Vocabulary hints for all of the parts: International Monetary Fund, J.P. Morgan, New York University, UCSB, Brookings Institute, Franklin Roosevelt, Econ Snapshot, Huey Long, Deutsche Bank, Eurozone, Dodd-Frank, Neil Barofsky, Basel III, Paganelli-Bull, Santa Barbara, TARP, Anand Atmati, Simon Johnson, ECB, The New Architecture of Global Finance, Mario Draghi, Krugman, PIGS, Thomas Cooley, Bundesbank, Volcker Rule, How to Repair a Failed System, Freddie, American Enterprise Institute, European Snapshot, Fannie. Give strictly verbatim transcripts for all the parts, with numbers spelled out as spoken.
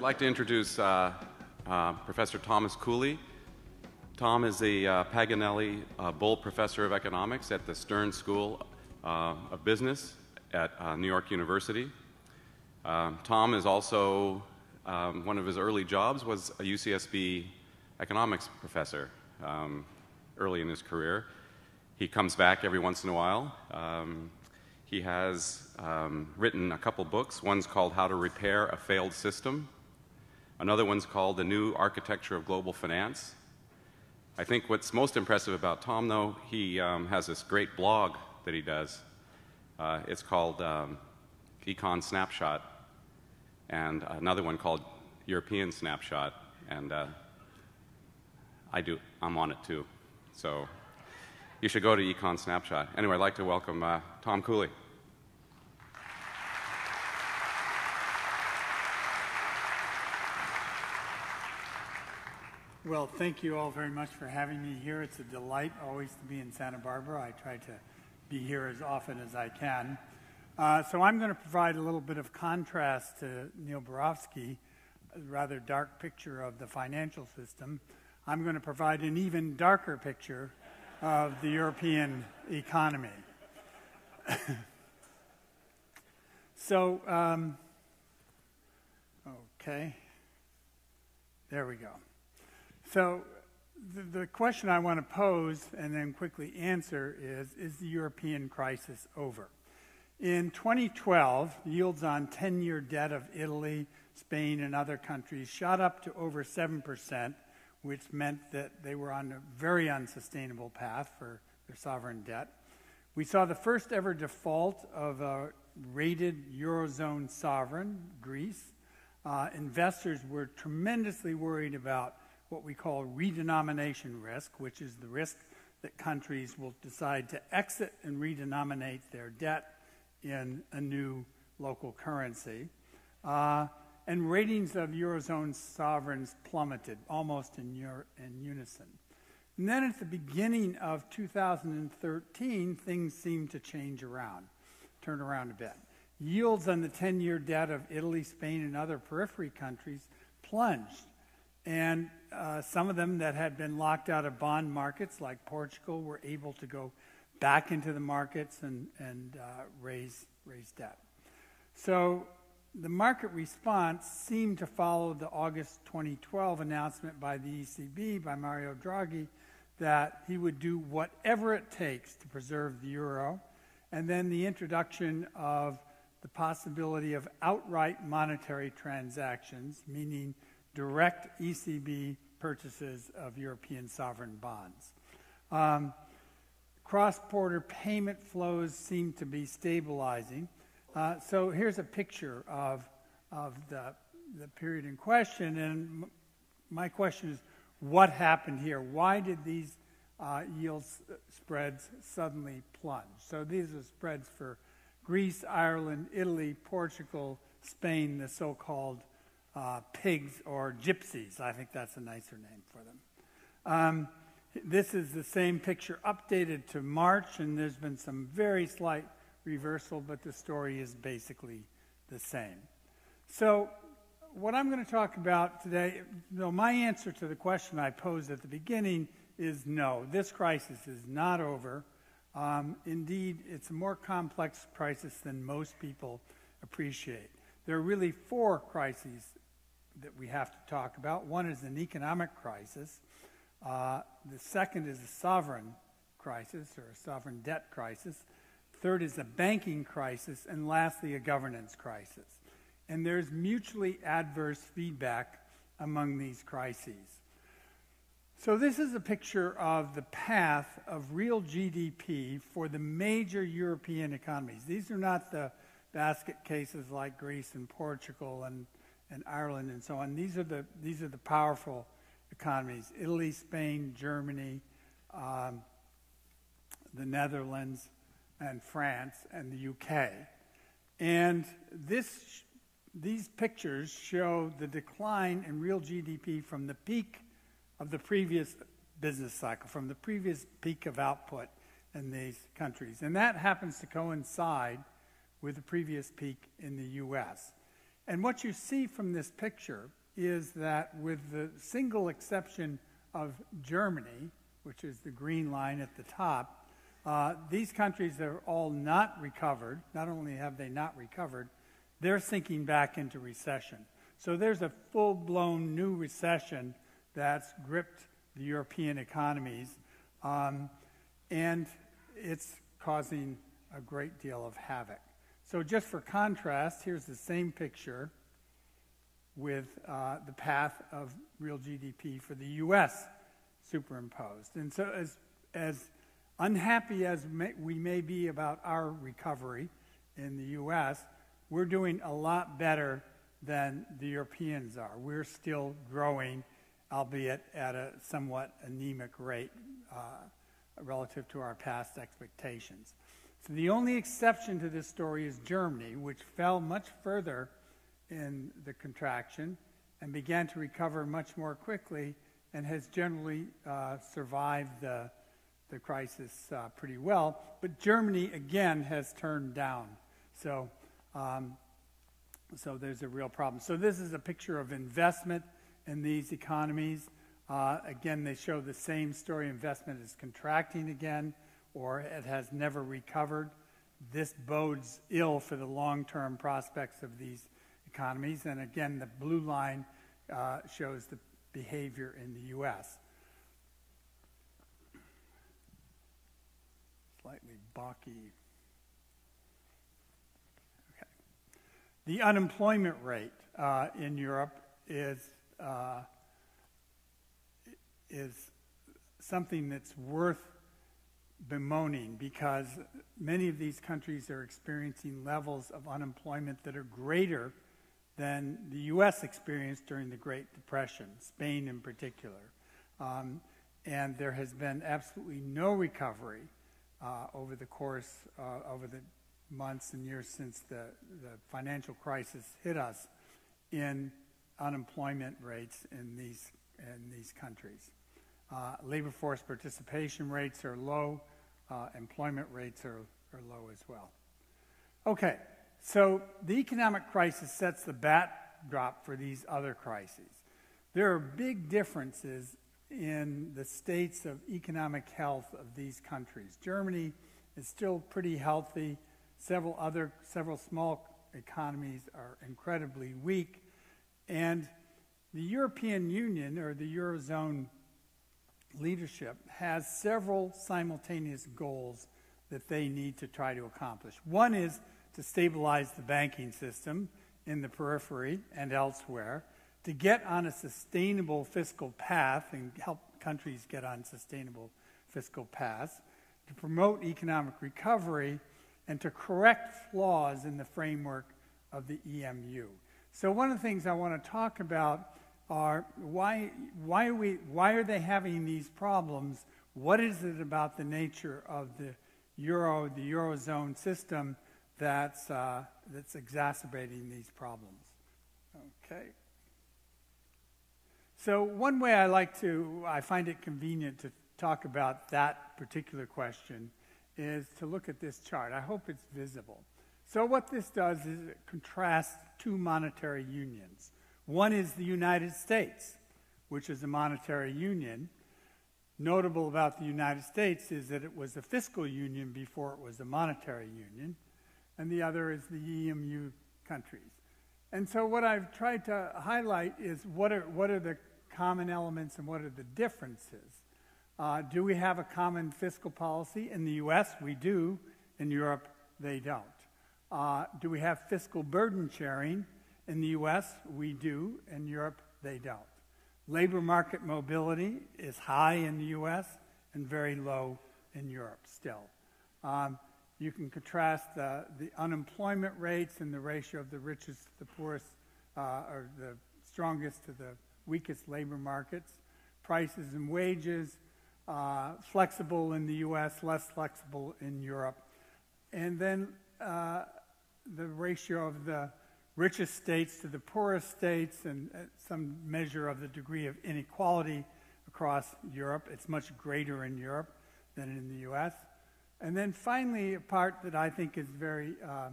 I'd like to introduce uh, uh, Professor Thomas Cooley. Tom is the uh, Paganelli-Bull Professor of Economics at the Stern School uh, of Business at uh, New York University. Um, Tom is also, um, one of his early jobs was a U C S B economics professor um, early in his career. He comes back every once in a while. Um, he has um, written a couple books. One's called How to Repair a Failed System. Another one's called The New Architecture of Global Finance. I think what's most impressive about Tom, though, he um, has this great blog that he does. Uh, it's called um, Econ Snapshot, and another one called European Snapshot, and uh, I do, I'm on it too, so you should go to Econ Snapshot. Anyway, I'd like to welcome uh, Tom Cooley. Well, thank you all very much for having me here. It's a delight always to be in Santa Barbara. I try to be here as often as I can. Uh, so I'm going to provide a little bit of contrast to Neil Barofsky, a rather dark picture of the financial system. I'm going to provide an even darker picture of the European economy. so, um, okay, there we go. So the, the question I want to pose and then quickly answer is, is the European crisis over? In twenty twelve, yields on ten-year debt of Italy, Spain, and other countries shot up to over seven percent, which meant that they were on a very unsustainable path for their sovereign debt. We saw the first ever default of a rated Eurozone sovereign, Greece. Uh, investors were tremendously worried about what we call redenomination risk, which is the risk that countries will decide to exit and redenominate their debt in a new local currency, uh, and ratings of Eurozone sovereigns plummeted almost in, Euro in unison. And then at the beginning of two thousand thirteen, things seemed to change around, turn around a bit. Yields on the ten-year debt of Italy, Spain, and other periphery countries plunged, and uh, some of them that had been locked out of bond markets, like Portugal, were able to go back into the markets and, and uh, raise, raise debt. So the market response seemed to follow the August twenty twelve announcement by the E C B, by Mario Draghi, that he would do whatever it takes to preserve the euro, and then the introduction of the possibility of outright monetary transactions, meaning direct E C B purchases of European sovereign bonds. Um, Cross-border payment flows seem to be stabilizing. Uh, so here's a picture of, of the, the period in question. And m my question is, what happened here? Why did these uh, yield spreads suddenly plunge? So these are spreads for Greece, Ireland, Italy, Portugal, Spain, the so-called uh, PIGS or gypsies. I think that's a nicer name for them. Um, This is the same picture updated to March, and there's been some very slight reversal, but the story is basically the same. So what I'm going to talk about today, though my answer to the question I posed at the beginning is no, this crisis is not over. Um, indeed, it's a more complex crisis than most people appreciate. There are really four crises that we have to talk about. One is an economic crisis. Uh, the second is a sovereign crisis or a sovereign debt crisis. Third is a banking crisis, and lastly, a governance crisis. And there's mutually adverse feedback among these crises. So this is a picture of the path of real G D P for the major European economies. These are not the basket cases like Greece and Portugal and, and Ireland and so on. These are the, these are the powerful economies: Italy, Spain, Germany, um, the Netherlands, and France, and the U K. And this, these pictures show the decline in real G D P from the peak of the previous business cycle, from the previous peak of output in these countries. And that happens to coincide with the previous peak in the U S. And what you see from this picture is that, with the single exception of Germany, which is the green line at the top, uh, these countries are all not recovered. Not only have they not recovered, they're sinking back into recession. So there's a full-blown new recession that's gripped the European economies, um, and it's causing a great deal of havoc. So just for contrast, here's the same picture with uh, the path of real G D P for the U S superimposed. And so as, as unhappy as may, we may be about our recovery in the U S, we're doing a lot better than the Europeans are. We're still growing, albeit at a somewhat anemic rate uh, relative to our past expectations. So the only exception to this story is Germany, which fell much further in the contraction and began to recover much more quickly, and has generally uh, survived the, the crisis uh, pretty well. But Germany, again, has turned down. So, um, so there's a real problem. So this is a picture of investment in these economies. Uh, again, they show the same story. Investment is contracting again, or it has never recovered. This bodes ill for the long-term prospects of these economies. And again, the blue line uh, shows the behavior in the U S. Slightly balky. Okay. The unemployment rate uh, in Europe is, uh, is something that's worth bemoaning, because many of these countries are experiencing levels of unemployment that are greater than the U S experienced during the Great Depression, Spain in particular. Um, and there has been absolutely no recovery uh, over the course, uh, over the months and years since the, the financial crisis hit us, in unemployment rates in these, in these countries. Uh, labor force participation rates are low, uh, employment rates are, are low as well. Okay. So the economic crisis sets the backdrop for these other crises. There are big differences in the states of economic health of these countries. Germany is still pretty healthy. Several other, several small economies are incredibly weak. And the European Union, or the Eurozone leadership, has several simultaneous goals that they need to try to accomplish. One is to stabilize the banking system in the periphery and elsewhere, to get on a sustainable fiscal path and help countries get on sustainable fiscal paths, to promote economic recovery, and to correct flaws in the framework of the E M U. So one of the things I want to talk about are why, why, are we, why are they having these problems? What is it about the nature of the Euro, the Eurozone system, that's, uh, that's exacerbating these problems? Okay. So one way I like to, I find it convenient to talk about that particular question, is to look at this chart. I hope it's visible. So what this does is it contrasts two monetary unions. One is the United States, which is a monetary union. Notable about the United States is that it was a fiscal union before it was a monetary union. And the other is the E M U countries. And so what I've tried to highlight is what are, what are the common elements and what are the differences? Uh, do we have a common fiscal policy? In the U S, we do. In Europe, they don't. Uh, do we have fiscal burden sharing? In the U S, we do. In Europe, they don't. Labor market mobility is high in the U S and very low in Europe still. Um, You can contrast the, the unemployment rates and the ratio of the richest to the poorest, uh, or the strongest to the weakest labor markets, prices and wages, uh, flexible in the U S, less flexible in Europe. And then uh, the ratio of the richest states to the poorest states, and uh, some measure of the degree of inequality across Europe. It's much greater in Europe than in the U S. And then finally, a part that I think is very, uh,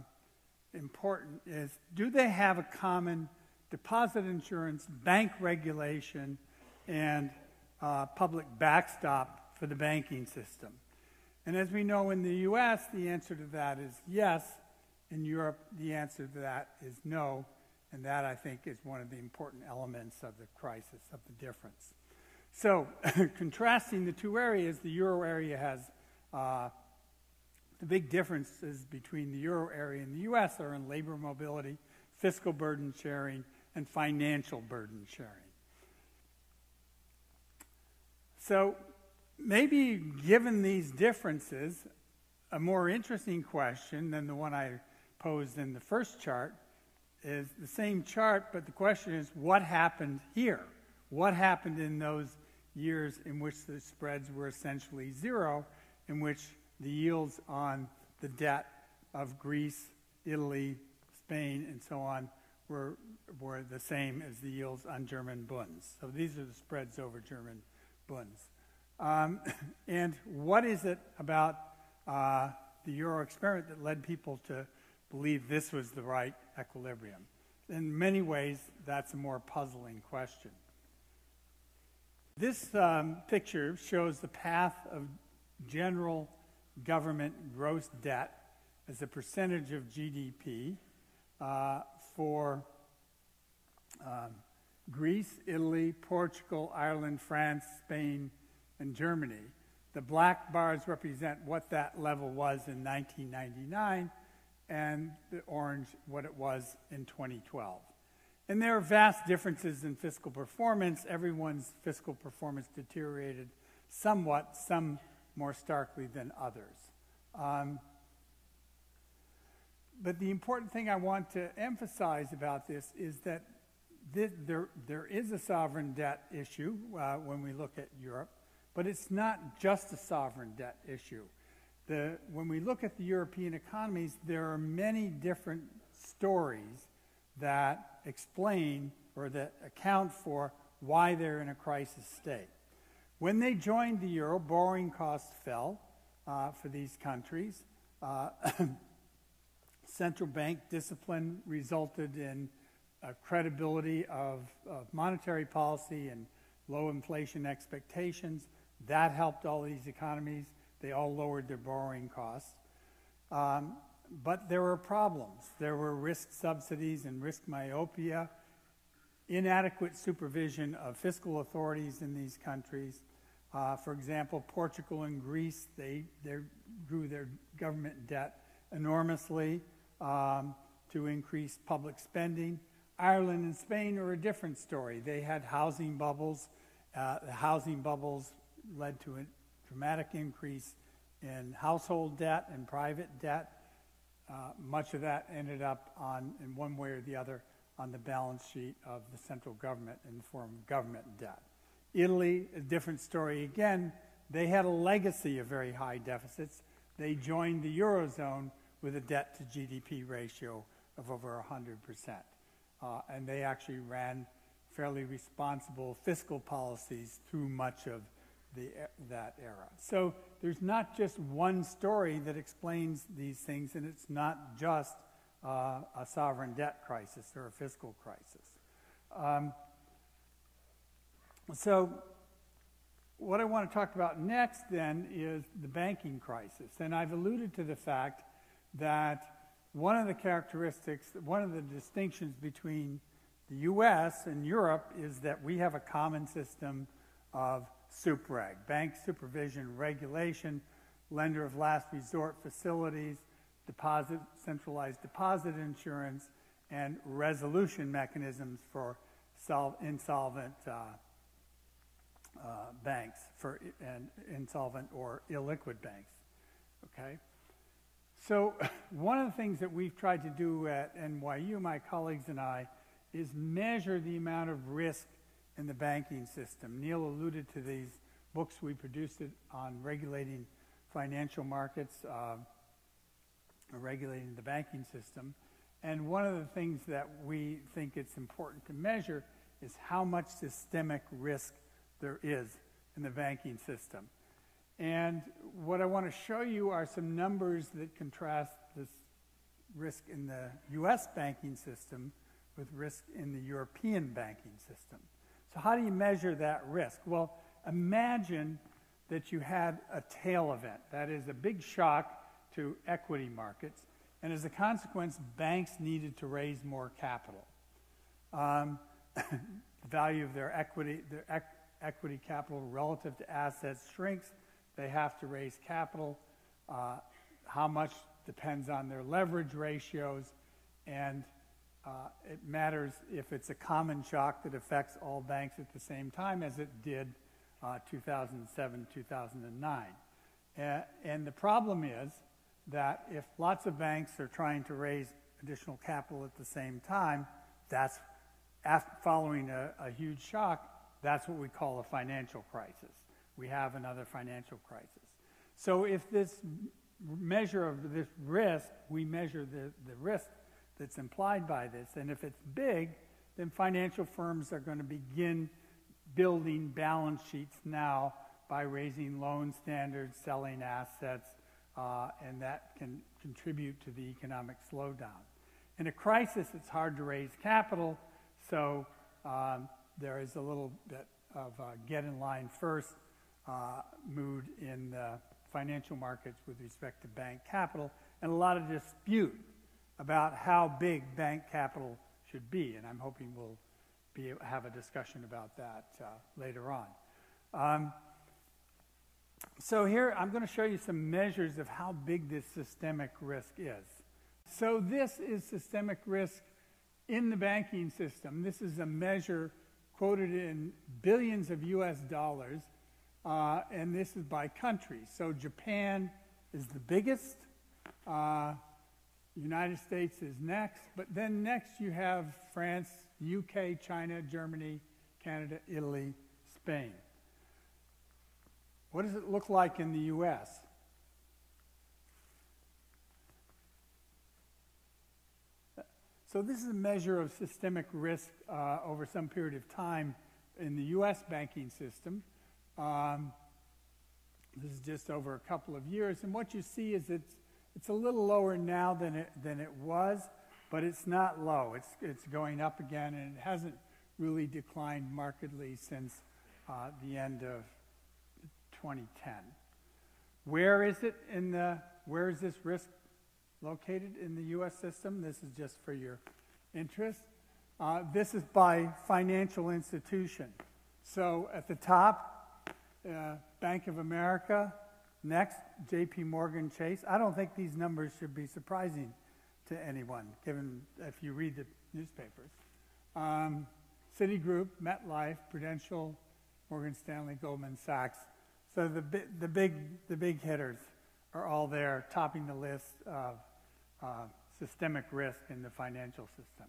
important is, do they have a common deposit insurance, bank regulation, and uh, public backstop for the banking system? And as we know, in the U S, the answer to that is yes. In Europe, the answer to that is no. And that, I think, is one of the important elements of the crisis, of the difference. So contrasting the two areas, the euro area has uh, the big differences between the euro area and the U S are in labor mobility, fiscal burden sharing, and financial burden sharing. So maybe given these differences, a more interesting question than the one I posed in the first chart is the same chart, but the question is, what happened here? What happened in those years in which the spreads were essentially zero, in which the yields on the debt of Greece, Italy, Spain, and so on were, were the same as the yields on German bunds? So these are the spreads over German bunds. Um, and what is it about uh, the euro experiment that led people to believe this was the right equilibrium? In many ways, that's a more puzzling question. This um, picture shows the path of general government gross debt as a percentage of G D P uh, for um, Greece, Italy, Portugal, Ireland, France, Spain, and Germany. The black bars represent what that level was in nineteen ninety-nine, and the orange what it was in twenty twelve. And there are vast differences in fiscal performance. Everyone's fiscal performance deteriorated somewhat, some more starkly than others. Um, but the important thing I want to emphasize about this is that th there, there is a sovereign debt issue uh, when we look at Europe, but it's not just a sovereign debt issue. The, when we look at the European economies, there are many different stories that explain or that account for why they're in a crisis state. When they joined the euro, borrowing costs fell uh, for these countries. Uh, central bank discipline resulted in uh, credibility of, of monetary policy and low inflation expectations. That helped all these economies. They all lowered their borrowing costs. Um, but there were problems. There were risk subsidies and risk myopia, inadequate supervision of fiscal authorities in these countries. Uh, for example, Portugal and Greece, they, they grew their government debt enormously um, to increase public spending. Ireland and Spain are a different story. They had housing bubbles. Uh, the housing bubbles led to an dramatic increase in household debt and private debt. Uh, much of that ended up on, in one way or the other, on the balance sheet of the central government in the form of government debt. Italy, a different story again. They had a legacy of very high deficits. They joined the Eurozone with a debt to G D P ratio of over one hundred percent. Uh, and they actually ran fairly responsible fiscal policies through much of The, that era. So there's not just one story that explains these things, and it's not just uh, a sovereign debt crisis or a fiscal crisis. Um, so what I want to talk about next then is the banking crisis. And I've alluded to the fact that one of the characteristics, one of the distinctions between the U S and Europe is that we have a common system of SUPREG, bank supervision, regulation, lender of last resort facilities, deposit, centralized deposit insurance, and resolution mechanisms for sol insolvent uh, uh, banks, for and insolvent or illiquid banks. Okay, so one of the things that we've tried to do at N Y U, my colleagues and I, is measure the amount of risk in the banking system. Neil alluded to these books we produced on regulating financial markets, uh, regulating the banking system. And one of the things that we think it's important to measure is how much systemic risk there is in the banking system. And what I want to show you are some numbers that contrast this risk in the U S banking system with risk in the European banking system. So how do you measure that risk? Well, imagine that you had a tail event, that is a big shock to equity markets, and as a consequence, banks needed to raise more capital. Um, the value of their equity, their equ equity capital relative to assets shrinks. They have to raise capital. Uh, how much depends on their leverage ratios, and uh, it matters if it's a common shock that affects all banks at the same time, as it did uh, two thousand seven, two thousand nine. Uh, and the problem is that if lots of banks are trying to raise additional capital at the same time, that's after following a, a huge shock, that's what we call a financial crisis. We have another financial crisis. So if this measure of this risk, we measure the, the risk that's implied by this, and if it's big, then financial firms are going to begin building balance sheets now by raising loan standards, selling assets, uh, and that can contribute to the economic slowdown. In a crisis, it's hard to raise capital, so um, there is a little bit of uh, get in line first uh, mood in the financial markets with respect to bank capital, and a lot of dispute about how big bank capital should be, and I'm hoping we'll be, have a discussion about that uh, later on. Um, so here I'm going to show you some measures of how big this systemic risk is. So this is systemic risk in the banking system. This is a measure quoted in billions of U S dollars, uh, and this is by country. So Japan is the biggest, uh, United States is next, but then next you have France, U K, China, Germany, Canada, Italy, Spain. What does it look like in the U S? So this is a measure of systemic risk uh, over some period of time in the U S banking system. Um, this is just over a couple of years, and what you see is it's, it's a little lower now than it, than it was, but it's not low. It's, it's going up again, and it hasn't really declined markedly since uh, the end of twenty ten. Where is it in the, where is this risk located in the U S system? This is just for your interest. Uh, this is by financial institution. So at the top, uh, Bank of America, next, J P. Morgan Chase. I don't think these numbers should be surprising to anyone, given if you read the newspapers. Um, Citigroup, MetLife, Prudential, Morgan Stanley, Goldman Sachs. So the, the, big, the big hitters are all there, topping the list of uh, systemic risk in the financial system.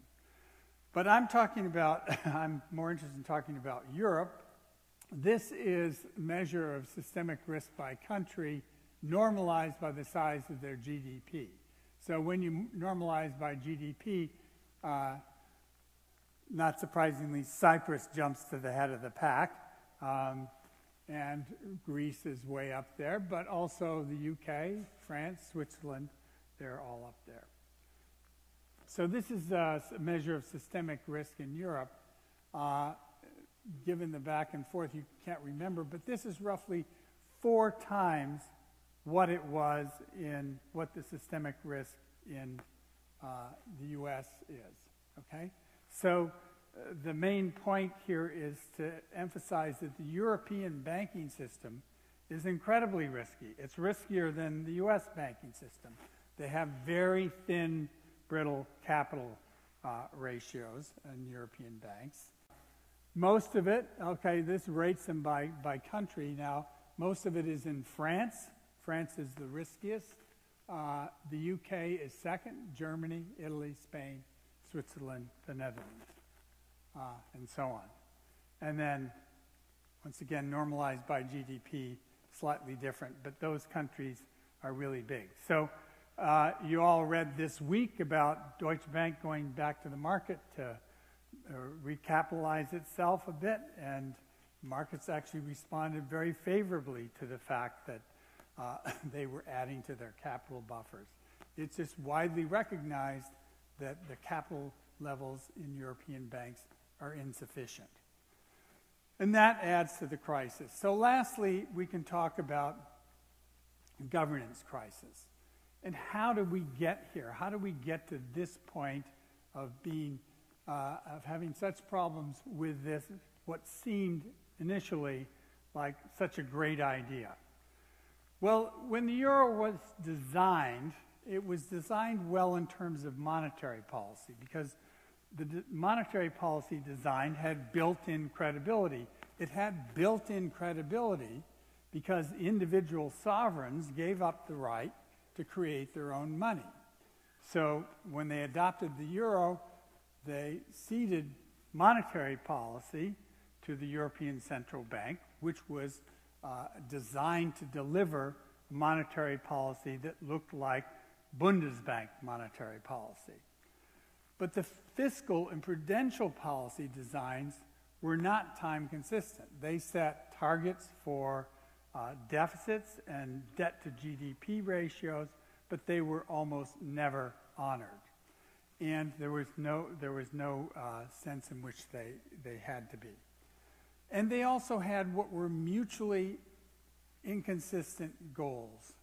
But I'm talking about, I'm more interested in talking about Europe. This is a measure of systemic risk by country, normalized by the size of their G D P. So when you normalize by G D P, uh, not surprisingly, Cyprus jumps to the head of the pack. Um, And Greece is way up there, but also the U K, France, Switzerland, they're all up there. So this is a measure of systemic risk in Europe. Uh, given the back and forth, you can't remember, but this is roughly four times what it was in what the systemic risk in uh, the U S is, okay? So the main point here is to emphasize that the European banking system is incredibly risky. It's riskier than the U S banking system. They have very thin, brittle capital uh, ratios in European banks. Most of it, okay, this rates them by, by country now. Most of it is in France. France is the riskiest. Uh, the U K is second, Germany, Italy, Spain, Switzerland, the Netherlands. Uh, and so on. And then, once again, normalized by G D P, slightly different, but those countries are really big. So uh, you all read this week about Deutsche Bank going back to the market to uh, recapitalize itself a bit, and markets actually responded very favorably to the fact that uh, they were adding to their capital buffers. It's just widely recognized that the capital levels in European banks are insufficient. And that adds to the crisis. So lastly, we can talk about governance crisis. And how do we get here? How do we get to this point of being, uh, of having such problems with this, what seemed initially like such a great idea? Well, when the euro was designed, it was designed well in terms of monetary policy, because the monetary policy design had built-in credibility. It had built-in credibility because individual sovereigns gave up the right to create their own money. So when they adopted the euro, they ceded monetary policy to the European Central Bank, which was uh, designed to deliver monetary policy that looked like Bundesbank monetary policy. But the fiscal and prudential policy designs were not time consistent. They set targets for uh, deficits and debt to G D P ratios, but they were almost never honored. And there was no, there was no uh, sense in which they, they had to be. And they also had what were mutually inconsistent goals.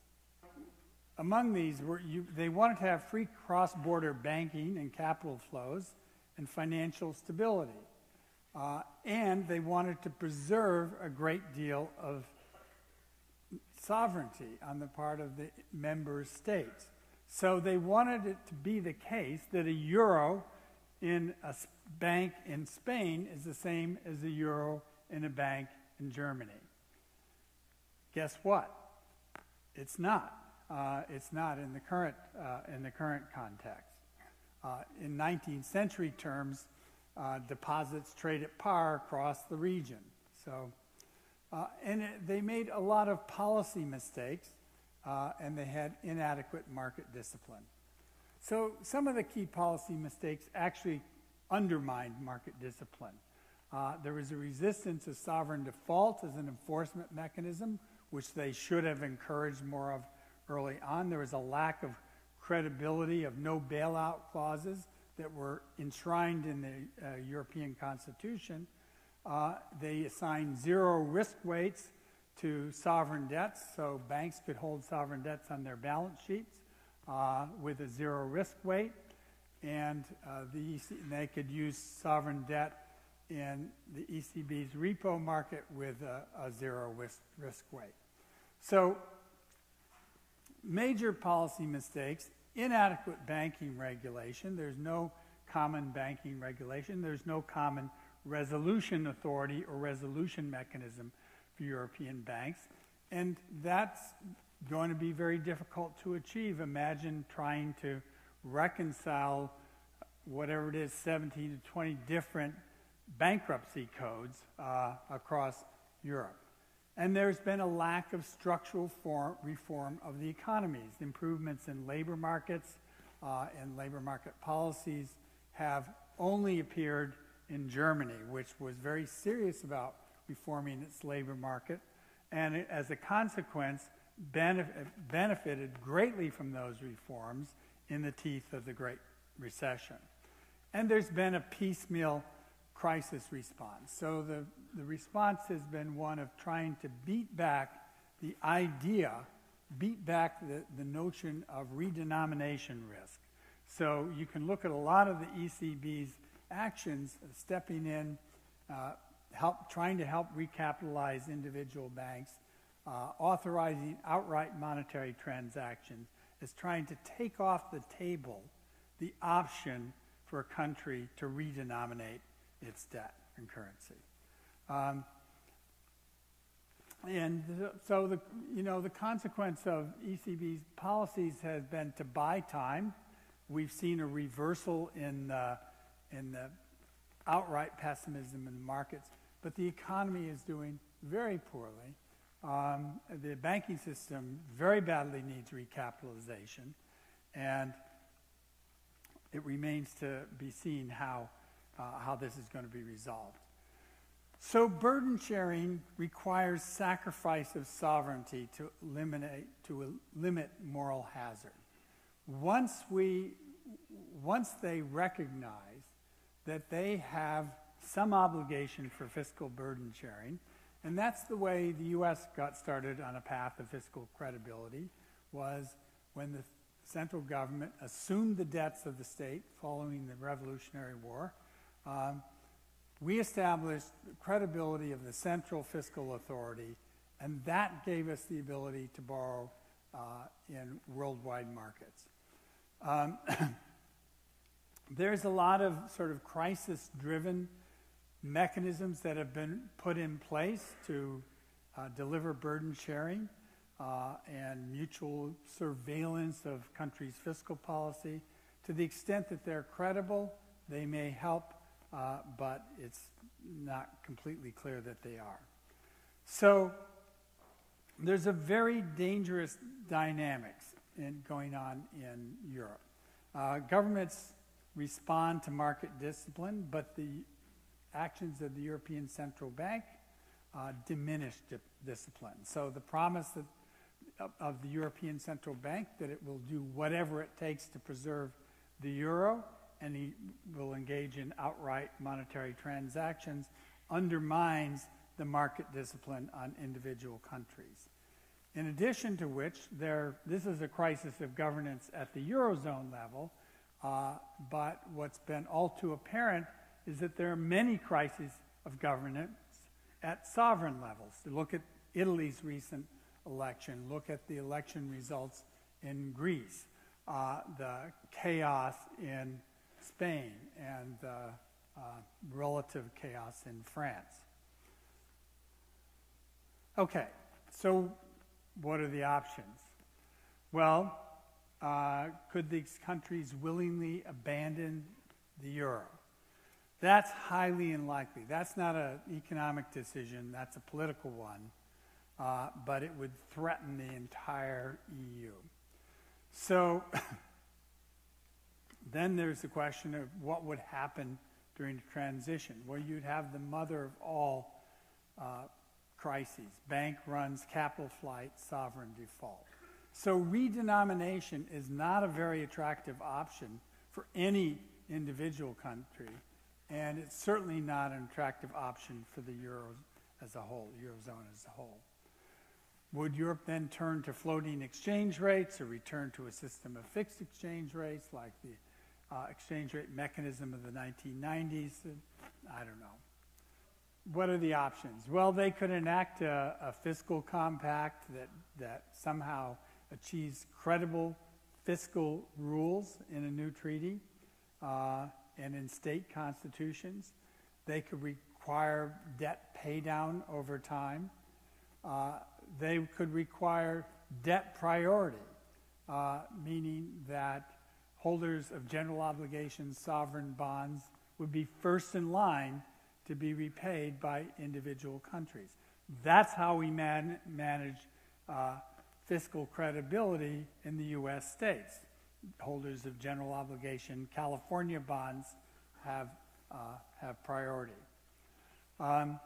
Among these, were you, they wanted to have free cross-border banking and capital flows and financial stability. Uh, and they wanted to preserve a great deal of sovereignty on the part of the member states. So they wanted it to be the case that a euro in a bank in Spain is the same as a euro in a bank in Germany. Guess what? It's not. Uh, it's not in the current, uh, in the current context. Uh, in nineteenth century terms, uh, deposits trade at par across the region. So, uh, and it, they made a lot of policy mistakes, uh, and they had inadequate market discipline. So some of the key policy mistakes actually undermined market discipline. Uh, there was a resistance to sovereign default as an enforcement mechanism, which they should have encouraged more of early on. There was a lack of credibility of no bailout clauses that were enshrined in the uh, European Constitution. Uh, they assigned zero risk weights to sovereign debts, so banks could hold sovereign debts on their balance sheets uh, with a zero risk weight, and uh, the E C B, they could use sovereign debt in the E C B's repo market with a, a zero risk, risk weight. So, major policy mistakes, inadequate banking regulation. There's no common banking regulation. There's no common resolution authority or resolution mechanism for European banks. And that's going to be very difficult to achieve. Imagine trying to reconcile whatever it is, seventeen to twenty different bankruptcy codes uh, across Europe. And there's been a lack of structural form, reform of the economies. Improvements in labor markets uh, and labor market policies have only appeared in Germany, which was very serious about reforming its labor market, and it, as a consequence, benef benefited greatly from those reforms in the teeth of the Great Recession. And there's been a piecemeal crisis response. So the, the response has been one of trying to beat back the idea, beat back the, the notion of redenomination risk. So you can look at a lot of the E C B's actions, uh, stepping in, uh, help, trying to help recapitalize individual banks, uh, authorizing outright monetary transactions, as trying to take off the table the option for a country to redenominate its debt and currency. Um, and so, the, you know, the consequence of E C B's policies has been to buy time. We've seen a reversal in the, in the outright pessimism in the markets, but the economy is doing very poorly. Um, the banking system very badly needs recapitalization, and it remains to be seen how Uh, how this is going to be resolved. So burden sharing requires sacrifice of sovereignty to eliminate, to limit moral hazard. once we, once they recognize that they have some obligation for fiscal burden sharing, and that's the way the U S got started on a path of fiscal credibility, was when the central government assumed the debts of the state following the Revolutionary War. Um, we established the credibility of the central fiscal authority, and that gave us the ability to borrow uh, in worldwide markets. Um, there's a lot of sort of crisis-driven mechanisms that have been put in place to uh, deliver burden sharing uh, and mutual surveillance of countries' fiscal policy. To the extent that they're credible, they may help, uh, but it's not completely clear that they are. So there's a very dangerous dynamics in, going on in Europe. Uh, governments respond to market discipline, but the actions of the European Central Bank uh, diminish di discipline. So the promise that, of, of the European Central Bank that it will do whatever it takes to preserve the euro, and it will engage in outright monetary transactions, undermines the market discipline on individual countries. In addition to which, there, this is a crisis of governance at the Eurozone level, uh, but what's been all too apparent is that there are many crises of governance at sovereign levels. Look at Italy's recent election, look at the election results in Greece, uh, the chaos in Spain, and the uh, relative chaos in France. Okay, so what are the options? Well, uh, could these countries willingly abandon the euro? That's highly unlikely. That's not an economic decision, that's a political one, uh, but it would threaten the entire E U. So then there's the question of what would happen during the transition, where you'd have the mother of all uh, crises: bank runs, capital flight, sovereign default. So redenomination is not a very attractive option for any individual country, and it's certainly not an attractive option for the euro as a whole, Eurozone as a whole. Would Europe then turn to floating exchange rates, or return to a system of fixed exchange rates like the uh, exchange rate mechanism of the nineteen nineties? I don't know. What are the options? Well, they could enact a, a fiscal compact that, that somehow achieves credible fiscal rules in a new treaty uh, and in state constitutions. They could require debt pay down over time. Uh, they could require debt priority, uh, meaning that holders of general obligations, sovereign bonds, would be first in line to be repaid by individual countries. That's how we man manage uh, fiscal credibility in the U S states. Holders of general obligation California bonds have, uh, have priority. Um,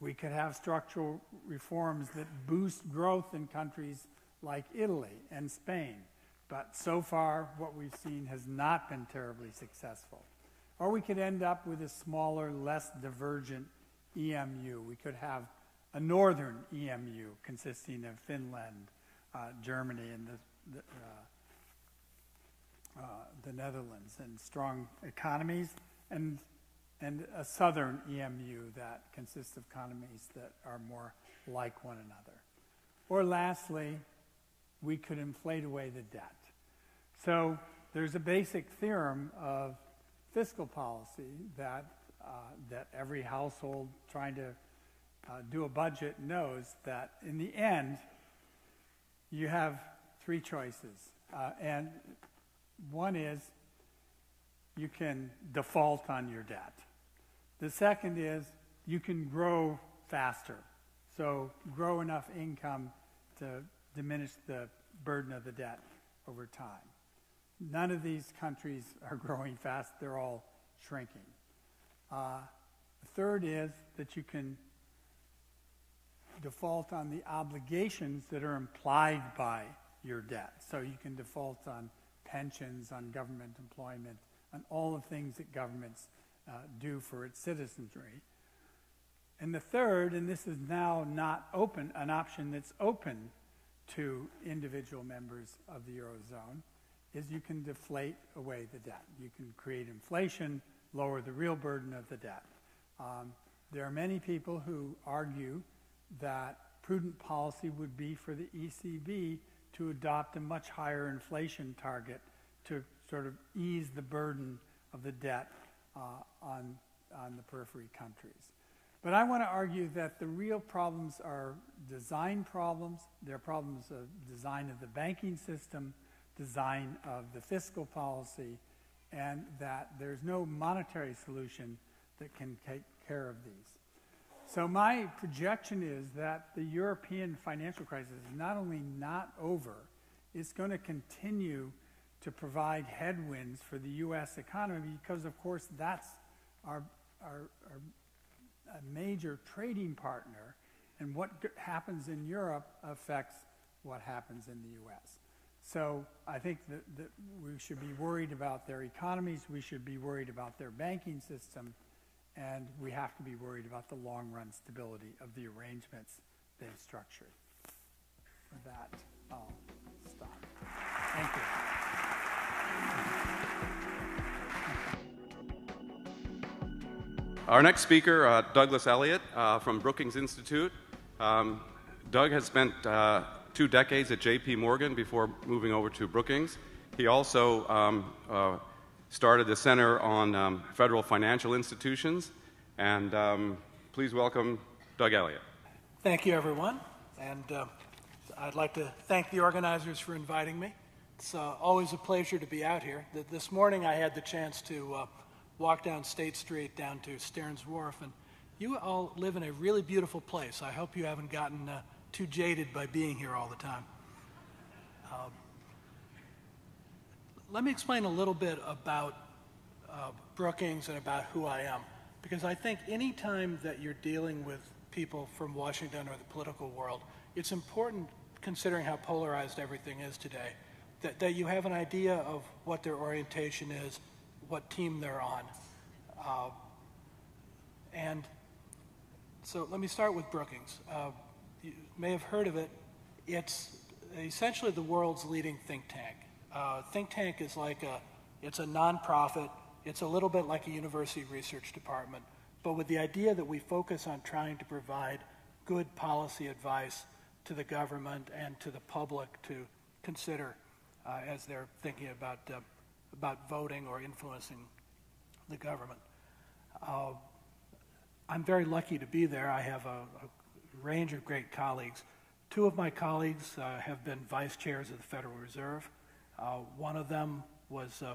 we could have structural reforms that boost growth in countries like Italy and Spain, but so far what we've seen has not been terribly successful. Or we could end up with a smaller, less divergent E M U. We could have a northern E M U consisting of Finland, uh, Germany, and the, the, uh, uh, the Netherlands, and strong economies, and, and a southern E M U that consists of economies that are more like one another. Or lastly, we could inflate away the debt. So there's a basic theorem of fiscal policy that, uh, that every household trying to uh, do a budget knows that in the end, you have three choices. Uh, and one is you can default on your debt. The second is you can grow faster. So grow enough income to diminish the burden of the debt over time. None of these countries are growing fast. They're all shrinking. Uh, the third is that you can default on the obligations that are implied by your debt. So you can default on pensions, on government employment, on all the things that governments uh, do for its citizenry. And the third, and this is now not open, an option that's open to individual members of the Eurozone, is you can deflate away the debt. You can create inflation, lower the real burden of the debt. Um, there are many people who argue that prudent policy would be for the E C B to adopt a much higher inflation target to sort of ease the burden of the debt uh, on, on the periphery countries. But I want to argue that the real problems are design problems. They're problems of design of the banking system, design of the fiscal policy, and that there's no monetary solution that can take care of these. So my projection is that the European financial crisis is not only not over, it's going to continue to provide headwinds for the U S economy because, of course, that's our, our, our a major trading partner, and what happens in Europe affects what happens in the U S. So I think that, that we should be worried about their economies, we should be worried about their banking system, and we have to be worried about the long-run stability of the arrangements they've structured. With that, I'll stop. Thank you. Our next speaker, uh, Douglas Elliott uh, from Brookings Institute. Um, Doug has spent uh, two decades at J P. Morgan before moving over to Brookings. He also um, uh, started the Center on um, Federal Financial Institutions. And um, please welcome Doug Elliott. Thank you, everyone. And uh, I'd like to thank the organizers for inviting me. It's uh, always a pleasure to be out here. This morning I had the chance to uh, walk down State Street down to Stearns Wharf, and you all live in a really beautiful place. I hope you haven't gotten uh, too jaded by being here all the time. Uh, let me explain a little bit about uh, Brookings and about who I am, because I think any time that you're dealing with people from Washington or the political world, it's important, considering how polarized everything is today, that, that you have an idea of what their orientation is, what team they're on. Uh, and so let me start with Brookings. Uh, you may have heard of it. It's essentially the world's leading think tank. Uh, think tank is like a, it's a nonprofit. It's a little bit like a university research department, but with the idea that we focus on trying to provide good policy advice to the government and to the public to consider uh, as they're thinking about uh, about voting or influencing the government. Uh, I'm very lucky to be there. I have a, a range of great colleagues. Two of my colleagues uh, have been vice chairs of the Federal Reserve. Uh, one of them was uh,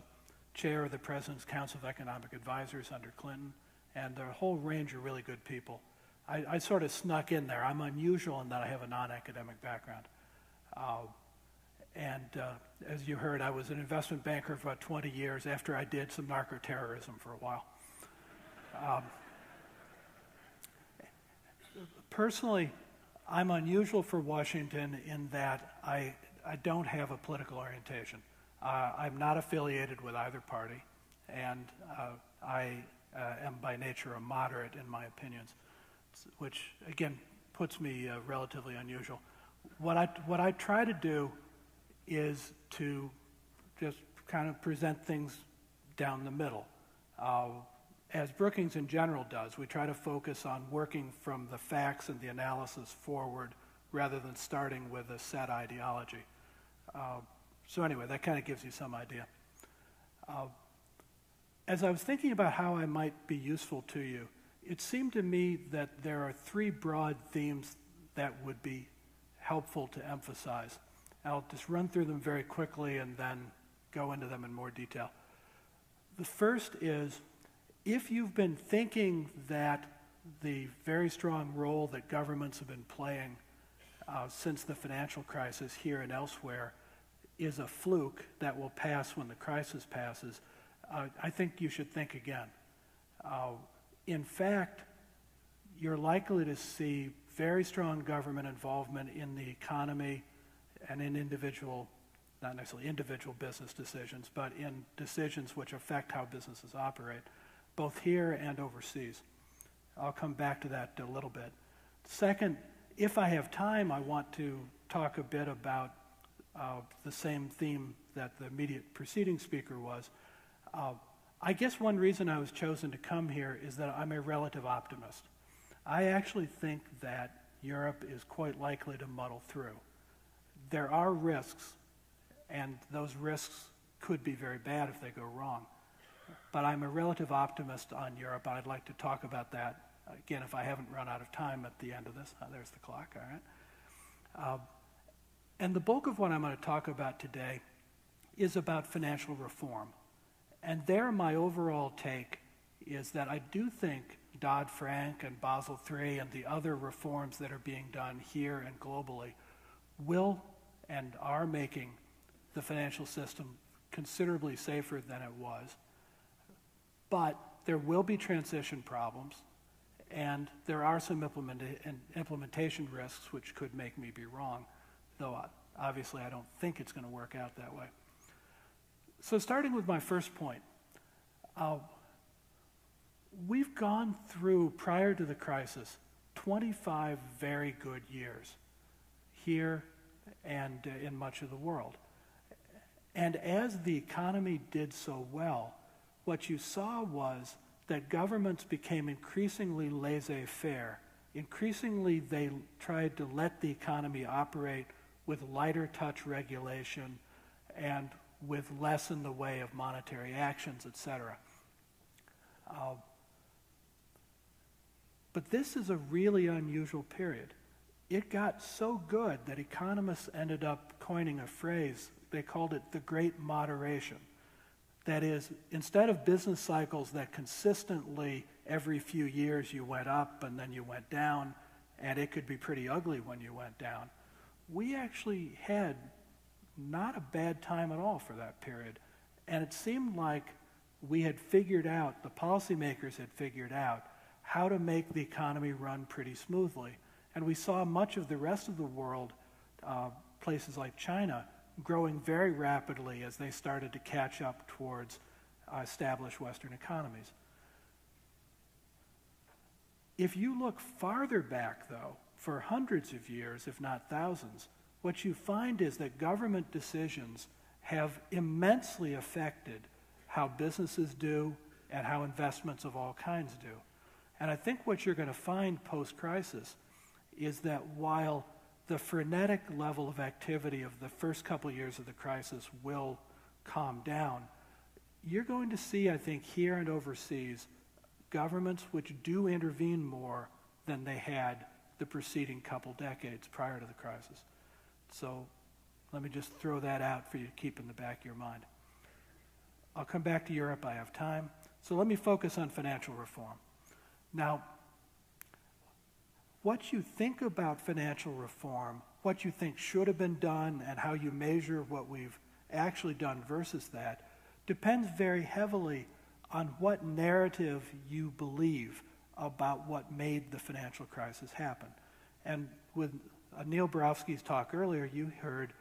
chair of the President's Council of Economic Advisors under Clinton, and a whole range of really good people. I, I sort of snuck in there. I'm unusual in that I have a non-academic background. Uh, And uh, as you heard, I was an investment banker for about twenty years after I did some narco-terrorism for a while. Um, personally, I'm unusual for Washington in that I, I don't have a political orientation. Uh, I'm not affiliated with either party, and uh, I uh, am by nature a moderate in my opinions, which again puts me uh, relatively unusual. What I, what I try to do is to just kind of present things down the middle. Uh, as Brookings in general does, we try to focus on working from the facts and the analysis forward rather than starting with a set ideology. Uh, so anyway, that kind of gives you some idea. Uh, as I was thinking about how I might be useful to you, it seemed to me that there are three broad themes that would be helpful to emphasize. I'll just run through them very quickly and then go into them in more detail. The first is, if you've been thinking that the very strong role that governments have been playing uh, since the financial crisis here and elsewhere is a fluke that will pass when the crisis passes, uh, I think you should think again. Uh, in fact, you're likely to see very strong government involvement in the economy and in individual, not necessarily individual business decisions, but in decisions which affect how businesses operate, both here and overseas. I'll come back to that a little bit. Second, if I have time, I want to talk a bit about uh, the same theme that the immediate preceding speaker was. Uh, I guess one reason I was chosen to come here is that I'm a relative optimist. I actually think that Europe is quite likely to muddle through. There are risks, and those risks could be very bad if they go wrong. But I'm a relative optimist on Europe. I'd like to talk about that, again, if I haven't run out of time at the end of this. Oh, there's the clock, all right. Um, and the bulk of what I'm going to talk about today is about financial reform. And there, my overall take is that I do think Dodd-Frank and Basel three and the other reforms that are being done here and globally will and are making the financial system considerably safer than it was. But there will be transition problems, and there are some implement implementation risks which could make me be wrong, though obviously I don't think it's going to work out that way. So starting with my first point, uh, we've gone through, prior to the crisis, twenty-five very good years here and uh, in much of the world. And as the economy did so well, what you saw was that governments became increasingly laissez-faire. Increasingly, they tried to let the economy operate with lighter touch regulation and with less in the way of monetary actions, et cetera. Uh, but this is a really unusual period. It got so good that economists ended up coining a phrase. They called it the Great Moderation. That is, instead of business cycles that consistently every few years you went up and then you went down, and it could be pretty ugly when you went down, we actually had not a bad time at all for that period. And it seemed like we had figured out, the policymakers had figured out, how to make the economy run pretty smoothly. And we saw much of the rest of the world, uh, places like China, growing very rapidly as they started to catch up towards uh, established Western economies. If you look farther back, though, for hundreds of years, if not thousands, what you find is that government decisions have immensely affected how businesses do and how investments of all kinds do. And I think what you're going to find post-crisis is that while the frenetic level of activity of the first couple years of the crisis will calm down, you're going to see, I think, here and overseas, governments which do intervene more than they had the preceding couple decades prior to the crisis. So let me just throw that out for you to keep in the back of your mind. I'll come back to Europe, I have time. So let me focus on financial reform. Now, what you think about financial reform, what you think should have been done, and how you measure what we've actually done versus that, depends very heavily on what narrative you believe about what made the financial crisis happen. And with uh, Neil Barofsky's talk earlier, you heard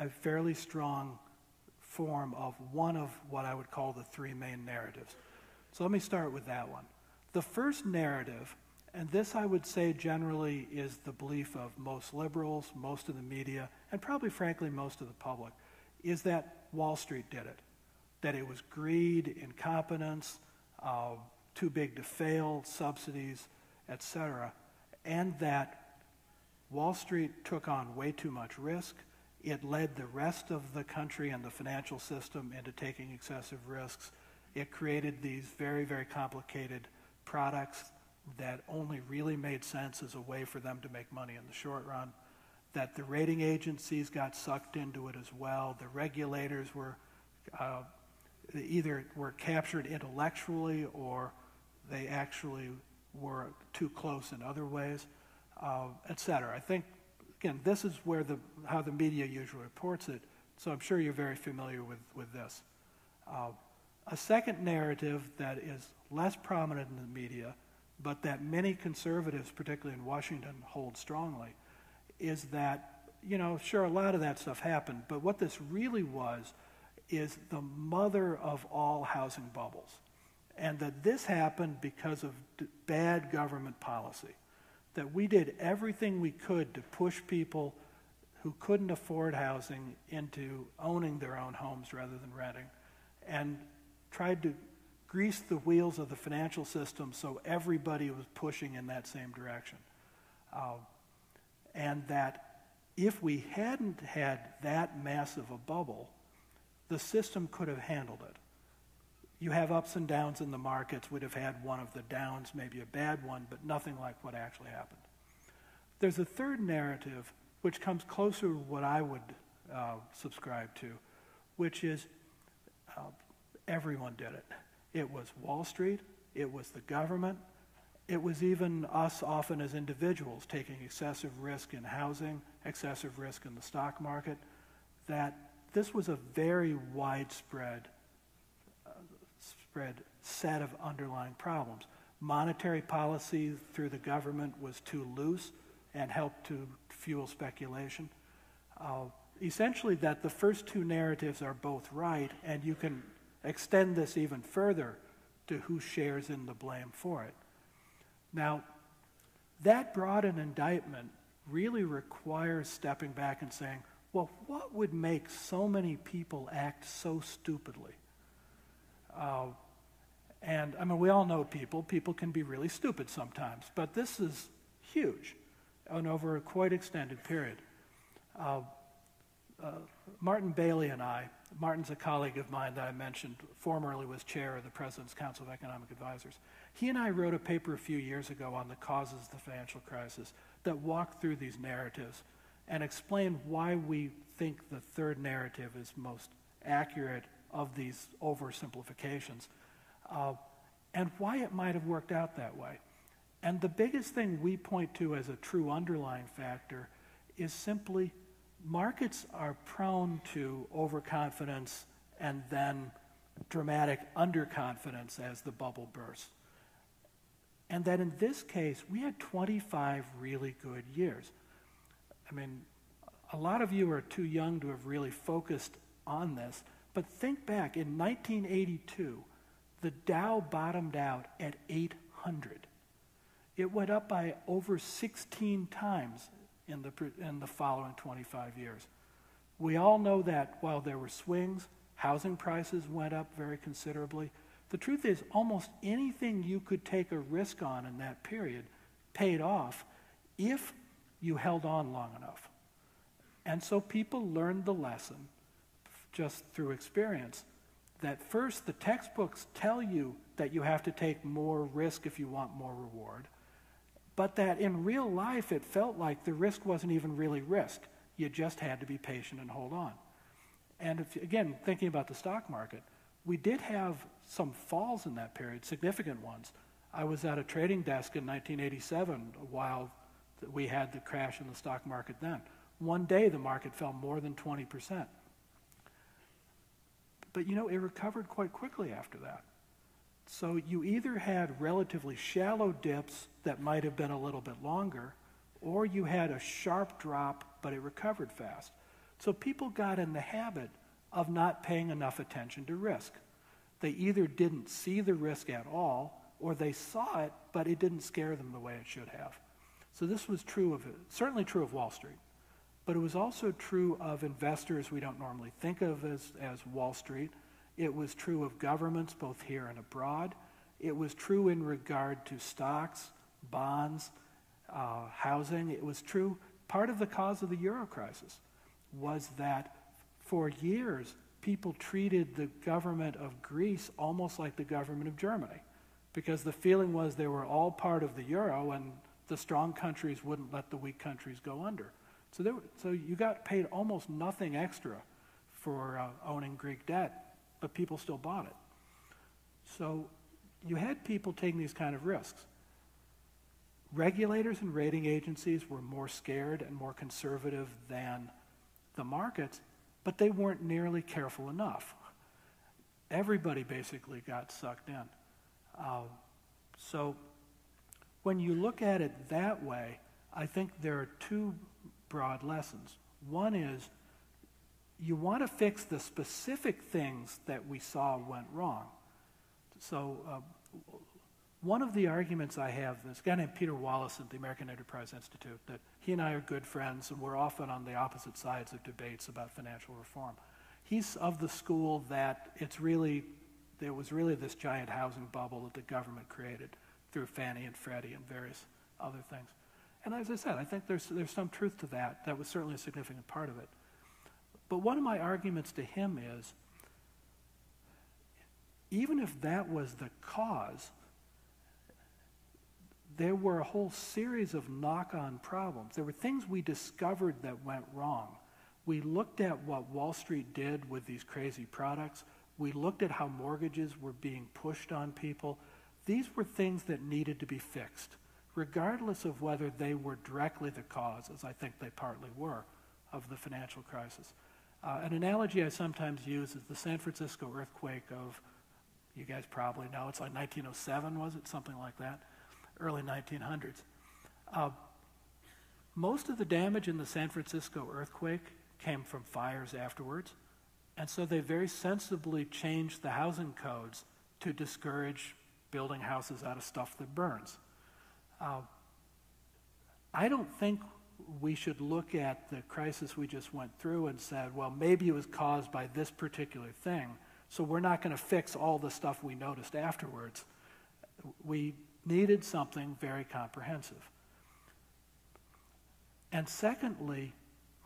a fairly strong form of one of what I would call the three main narratives. So let me start with that one. The first narrative, and this, I would say, generally is the belief of most liberals, most of the media, and probably, frankly, most of the public, is that Wall Street did it, that it was greed, incompetence, uh, too big to fail, subsidies, et cetera, and that Wall Street took on way too much risk. It led the rest of the country and the financial system into taking excessive risks. It created these very, very complicated products that only really made sense as a way for them to make money in the short run, that the rating agencies got sucked into it as well, the regulators were uh, either were captured intellectually or they actually were too close in other ways, uh, et cetera. I think, again, this is where the, how the media usually reports it, so I'm sure you're very familiar with, with this. Uh, a second narrative that is less prominent in the media, but that many conservatives, particularly in Washington, hold strongly, is that you know, sure, a lot of that stuff happened, but what this really was is the mother of all housing bubbles, and that this happened because of d bad government policy, that we did everything we could to push people who couldn't afford housing into owning their own homes rather than renting, and tried to grease the wheels of the financial system so everybody was pushing in that same direction. Uh, and that if we hadn't had that massive a bubble, the system could have handled it. You have ups and downs in the markets. We'd have had one of the downs, maybe a bad one, but nothing like what actually happened. There's a third narrative which comes closer to what I would uh, subscribe to, which is uh, everyone did it. It was Wall Street, it was the government, it was even us often as individuals taking excessive risk in housing, excessive risk in the stock market, that this was a very widespread uh, spread set of underlying problems. Monetary policy through the government was too loose and helped to fuel speculation. Uh, essentially, that the first two narratives are both right, and you can extend this even further to who shares in the blame for it. Now, that broad an indictment really requires stepping back and saying, well, what would make so many people act so stupidly? Uh, and, I mean, we all know people. People can be really stupid sometimes, but this is huge and over a quite extended period. Uh, uh, Martin Bailey and I, Martin's a colleague of mine that I mentioned, formerly was chair of the President's Council of Economic Advisors. He and I wrote a paper a few years ago on the causes of the financial crisis that walked through these narratives and explained why we think the third narrative is most accurate of these oversimplifications, uh, and why it might have worked out that way. And the biggest thing we point to as a true underlying factor is simply markets are prone to overconfidence and then dramatic underconfidence as the bubble bursts. And that in this case, we had twenty-five really good years. I mean, a lot of you are too young to have really focused on this, but think back, in nineteen eighty-two, the Dow bottomed out at eight hundred. It went up by over sixteen times in the, in the following twenty-five years. We all know that while there were swings, housing prices went up very considerably. The truth is, almost anything you could take a risk on in that period paid off if you held on long enough. And so people learned the lesson, just through experience, that first the textbooks tell you that you have to take more risk if you want more reward, but that in real life it felt like the risk wasn't even really risk. You just had to be patient and hold on. And if, again, thinking about the stock market, we did have some falls in that period, significant ones. I was at a trading desk in nineteen eighty-seven while we had the crash in the stock market then. One day the market fell more than twenty percent. But you know, it recovered quite quickly after that. So you either had relatively shallow dips that might have been a little bit longer, or you had a sharp drop, but it recovered fast. So people got in the habit of not paying enough attention to risk. They either didn't see the risk at all, or they saw it, but it didn't scare them the way it should have. So this was true of, certainly true of Wall Street, but it was also true of investors we don't normally think of as, as Wall Street. It was true of governments, both here and abroad. It was true in regard to stocks, bonds, uh, housing. It was true, part of the cause of the euro crisis was that for years, people treated the government of Greece almost like the government of Germany, because the feeling was they were all part of the euro and the strong countries wouldn't let the weak countries go under. So, there, so you got paid almost nothing extra for uh, owning Greek debt, but people still bought it. So you had people taking these kind of risks. Regulators and rating agencies were more scared and more conservative than the markets, but they weren't nearly careful enough. Everybody basically got sucked in. Uh, so when you look at it that way, I think there are two broad lessons. One is you want to fix the specific things that we saw went wrong. So uh, one of the arguments I have, this guy named Peter Wallace at the American Enterprise Institute, that he and I are good friends and we're often on the opposite sides of debates about financial reform. He's of the school that it's really, there was really this giant housing bubble that the government created through Fannie and Freddie and various other things. And as I said, I think there's, there's some truth to that. That was certainly a significant part of it. But one of my arguments to him is, even if that was the cause, there were a whole series of knock-on problems. There were things we discovered that went wrong. We looked at what Wall Street did with these crazy products. We looked at how mortgages were being pushed on people. These were things that needed to be fixed, regardless of whether they were directly the cause, as I think they partly were, of the financial crisis. Uh, an analogy I sometimes use is the San Francisco earthquake of, you guys probably know, it's like nineteen oh seven, was it? Something like that, early nineteen hundreds. Uh, most of the damage in the San Francisco earthquake came from fires afterwards, and so they very sensibly changed the housing codes to discourage building houses out of stuff that burns. Uh, I don't think we should look at the crisis we just went through and said, well, maybe it was caused by this particular thing, so we're not going to fix all the stuff we noticed afterwards. We needed something very comprehensive. And secondly,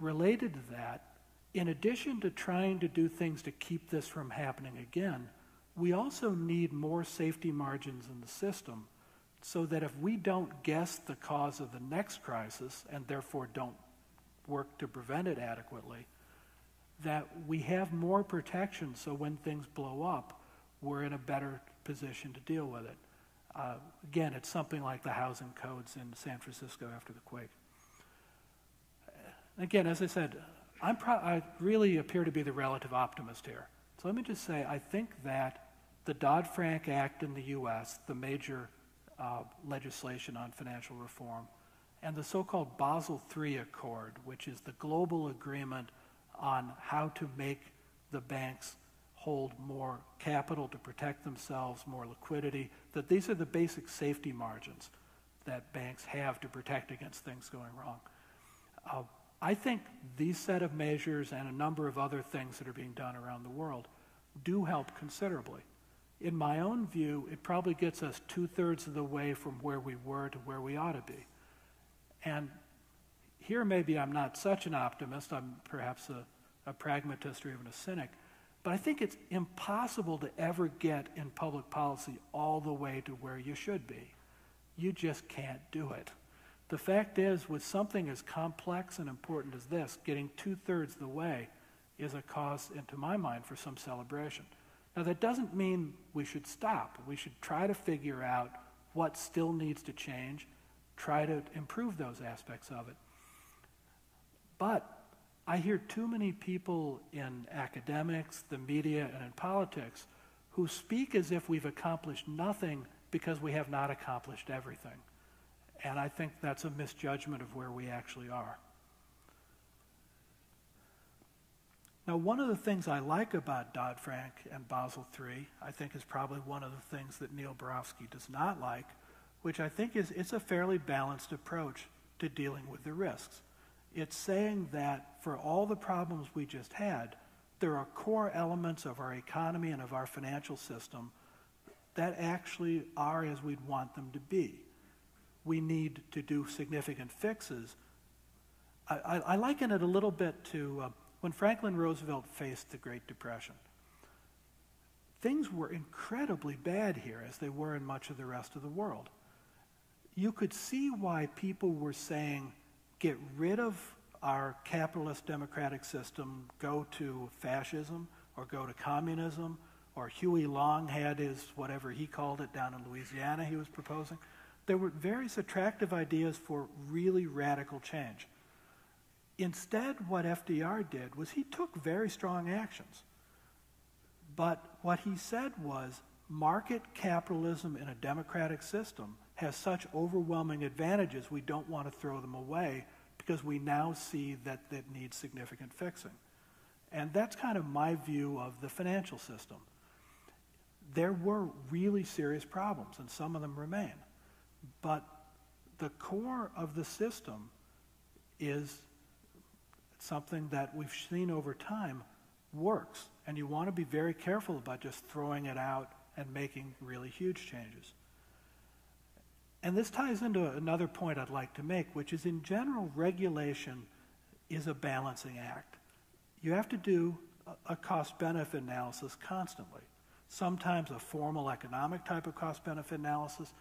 related to that, in addition to trying to do things to keep this from happening again, we also need more safety margins in the system so that if we don't guess the cause of the next crisis and therefore don't work to prevent it adequately, that we have more protection so when things blow up, we're in a better position to deal with it. Uh, again, it's something like the housing codes in San Francisco after the quake. Again, as I said, I'm pro I really appear to be the relative optimist here. So let me just say, I think that the Dodd-Frank Act in the U S, the major uh, legislation on financial reform, and the so-called Basel three Accord, which is the global agreement on how to make the banks hold more capital to protect themselves, more liquidity, that these are the basic safety margins that banks have to protect against things going wrong. Uh, I think these set of measures and a number of other things that are being done around the world do help considerably. In my own view, it probably gets us two-thirds of the way from where we were to where we ought to be. And here maybe I'm not such an optimist, I'm perhaps a, a pragmatist or even a cynic, but I think it's impossible to ever get in public policy all the way to where you should be. You just can't do it. The fact is, with something as complex and important as this, getting two-thirds the way is a cause, into my mind, for some celebration. Now, that doesn't mean we should stop. We should try to figure out what still needs to change, try to improve those aspects of it. But I hear too many people in academics, the media, and in politics who speak as if we've accomplished nothing because we have not accomplished everything. And I think that's a misjudgment of where we actually are. Now, one of the things I like about Dodd-Frank and Basel three, I think is probably one of the things that Neil Barofsky does not like, which I think is it's a fairly balanced approach to dealing with the risks. It's saying that for all the problems we just had, there are core elements of our economy and of our financial system that actually are as we'd want them to be. We need to do significant fixes. I, I, I liken it a little bit to uh, when Franklin Roosevelt faced the Great Depression. Things were incredibly bad here, as they were in much of the rest of the world. You could see why people were saying, get rid of our capitalist democratic system, go to fascism, or go to communism, or Huey Long had his, whatever he called it, down in Louisiana he was proposing. There were various attractive ideas for really radical change. Instead, what F D R did was he took very strong actions. But what he said was, market capitalism in a democratic system has such overwhelming advantages, we don't want to throw them away because we now see that it needs significant fixing. And that's kind of my view of the financial system. There were really serious problems, and some of them remain. But the core of the system is something that we've seen over time works. And you want to be very careful about just throwing it out and making really huge changes. And this ties into another point I'd like to make, which is, in general, regulation is a balancing act. You have to do a cost-benefit analysis constantly. Sometimes a formal economic type of cost-benefit analysis,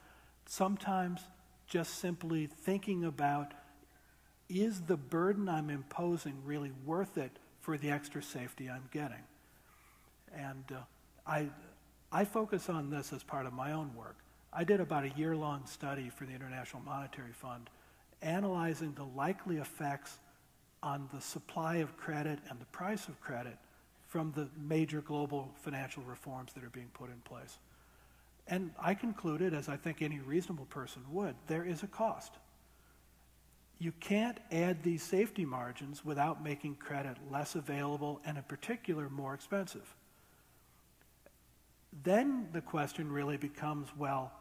sometimes just simply thinking about, is the burden I'm imposing really worth it for the extra safety I'm getting? And uh, I, I focus on this as part of my own work. I did about a year-long study for the International Monetary Fund analyzing the likely effects on the supply of credit and the price of credit from the major global financial reforms that are being put in place. And I concluded, as I think any reasonable person would, there is a cost. You can't add these safety margins without making credit less available and, in particular, more expensive. Then the question really becomes, well,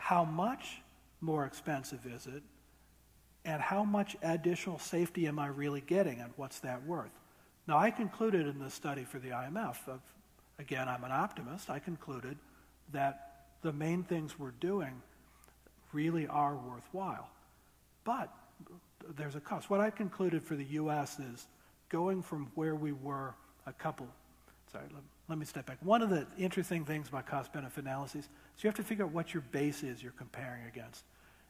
how much more expensive is it? And how much additional safety am I really getting, and what's that worth? Now, I concluded in this study for the I M F, of, again, I'm an optimist, I concluded that the main things we're doing really are worthwhile. But there's a cost. What I concluded for the U S is going from where we were a couple, sorry, let, let me step back. One of the interesting things about cost-benefit analyses is you have to figure out what your base is you're comparing against.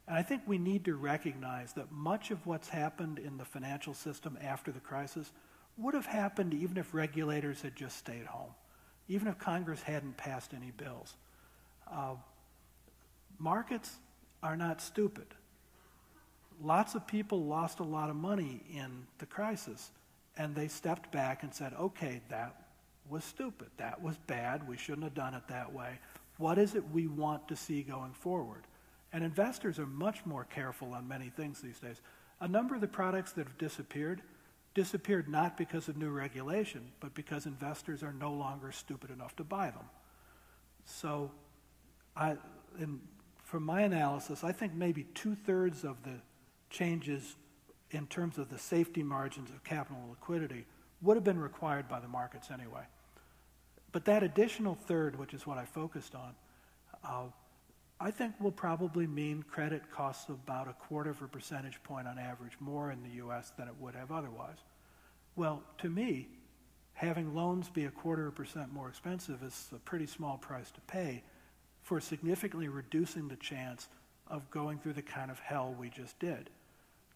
And I think we need to recognize that much of what's happened in the financial system after the crisis would have happened even if regulators had just stayed home, even if Congress hadn't passed any bills. Uh, markets are not stupid. Lots of people lost a lot of money in the crisis, and they stepped back and said, okay, that was stupid, that was bad, we shouldn't have done it that way. What is it we want to see going forward? And investors are much more careful on many things these days. A number of the products that have disappeared, disappeared not because of new regulation, but because investors are no longer stupid enough to buy them. So I, in, from my analysis, I think maybe two-thirds of the changes in terms of the safety margins of capital liquidity would have been required by the markets anyway. But that additional third, which is what I focused on, uh, I think will probably mean credit costs about a quarter of a percentage point on average more in the U S than it would have otherwise. Well, to me, having loans be a quarter of a percent more expensive is a pretty small price to pay for significantly reducing the chance of going through the kind of hell we just did.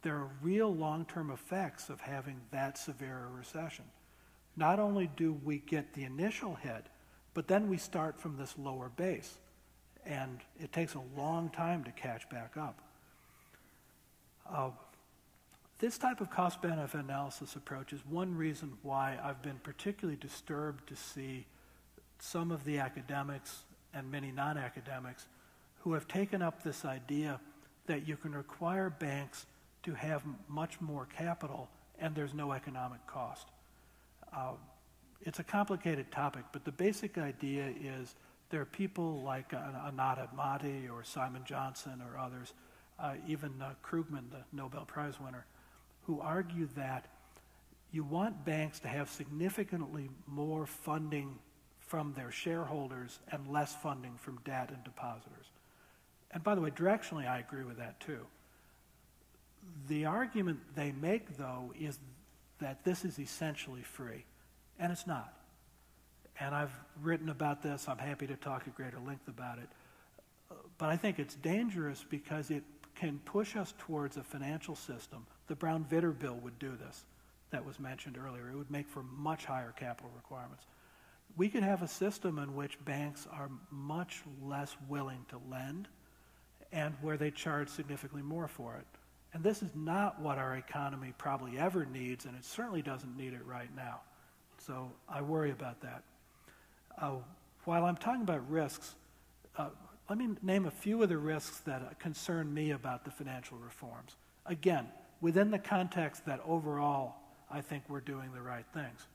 There are real long-term effects of having that severe a recession. Not only do we get the initial hit, but then we start from this lower base. And it takes a long time to catch back up. Uh, this type of cost-benefit analysis approach is one reason why I've been particularly disturbed to see some of the academics and many non-academics who have taken up this idea that you can require banks to have much more capital and there's no economic cost. Uh, it's a complicated topic, but the basic idea is there are people like Anand Atmati or Simon Johnson or others, uh, even uh, Krugman, the Nobel Prize winner, who argue that you want banks to have significantly more funding from their shareholders and less funding from debt and depositors. And by the way, directionally, I agree with that too. The argument they make, though, is that this is essentially free, and it's not. And I've written about this. I'm happy to talk at greater length about it. But I think it's dangerous because it can push us towards a financial system. The Brown-Vitter bill would do this that was mentioned earlier. It would make for much higher capital requirements. We could have a system in which banks are much less willing to lend and where they charge significantly more for it. And this is not what our economy probably ever needs, and it certainly doesn't need it right now. So I worry about that. Uh, while I'm talking about risks, uh, let me name a few of the risks that uh, concern me about the financial reforms. Again, within the context that overall I think we're doing the right things.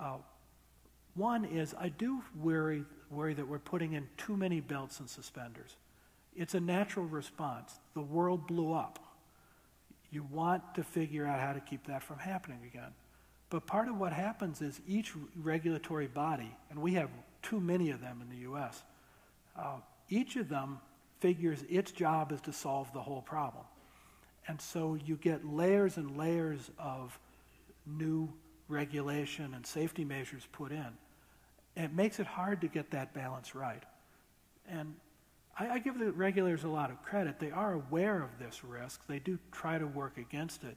Uh, one is I do worry, worry that we're putting in too many belts and suspenders. It's a natural response. The world blew up. You want to figure out how to keep that from happening again. But part of what happens is each regulatory body, and we have too many of them in the U S, uh, each of them figures its job is to solve the whole problem. And so you get layers and layers of new regulation and safety measures put in. And it makes it hard to get that balance right. And I, I give the regulators a lot of credit. They are aware of this risk. They do try to work against it,